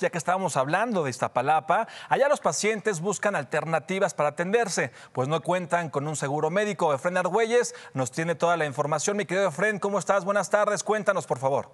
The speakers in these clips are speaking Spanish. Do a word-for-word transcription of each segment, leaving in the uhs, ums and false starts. Ya que estábamos hablando de Iztapalapa, allá los pacientes buscan alternativas para atenderse, pues no cuentan con un seguro médico. Efrén Argüelles nos tiene toda la información. Mi querido Efrén, ¿cómo estás? Buenas tardes, cuéntanos por favor.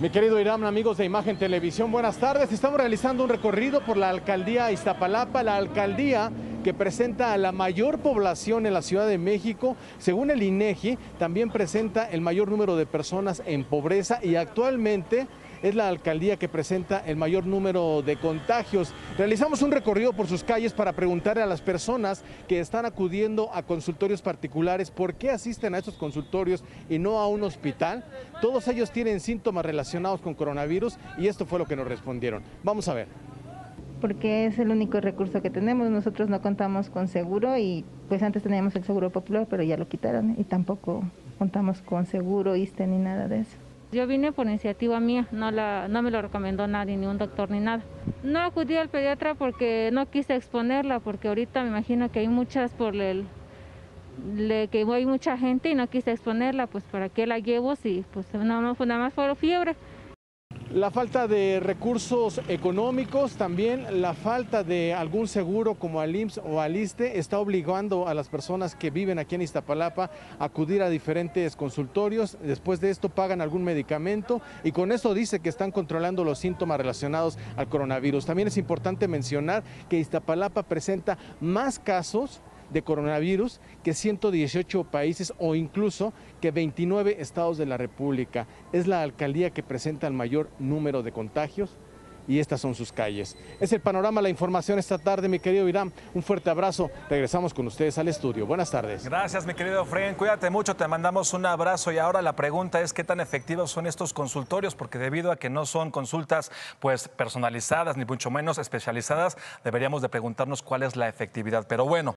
Mi querido Iram, amigos de Imagen Televisión, buenas tardes. Estamos realizando un recorrido por la alcaldía Iztapalapa, la alcaldía que presenta a la mayor población en la Ciudad de México. Según el INEGI, también presenta el mayor número de personas en pobreza y actualmente es la alcaldía que presenta el mayor número de contagios. Realizamos un recorrido por sus calles para preguntarle a las personas que están acudiendo a consultorios particulares por qué asisten a estos consultorios y no a un hospital. Todos ellos tienen síntomas relacionados con coronavirus y esto fue lo que nos respondieron. Vamos a ver. Porque es el único recurso que tenemos. Nosotros no contamos con seguro y pues antes teníamos el seguro popular, pero ya lo quitaron y tampoco contamos con seguro, ISSSTE ni nada de eso. Yo vine por iniciativa mía, no, la, no me lo recomendó nadie, ni un doctor ni nada. No acudí al pediatra porque no quise exponerla, porque ahorita me imagino que hay muchas por el, le, que hay mucha gente y no quise exponerla, pues para qué la llevo si pues nada más, nada más fue fiebre. La falta de recursos económicos, también la falta de algún seguro como al I M S S o al ISSSTE está obligando a las personas que viven aquí en Iztapalapa a acudir a diferentes consultorios. Después de esto pagan algún medicamento y con eso dice que están controlando los síntomas relacionados al coronavirus. También es importante mencionar que Iztapalapa presenta más casos de coronavirus que ciento dieciocho países o incluso que veintinueve estados de la República. Es la alcaldía que presenta el mayor número de contagios y estas son sus calles. Es el panorama, la información esta tarde, mi querido Iram. Un fuerte abrazo. Regresamos con ustedes al estudio. Buenas tardes. Gracias, mi querido Efrén. Cuídate mucho, te mandamos un abrazo. Y ahora la pregunta es qué tan efectivos son estos consultorios, porque debido a que no son consultas pues personalizadas, ni mucho menos especializadas, deberíamos de preguntarnos cuál es la efectividad. Pero bueno.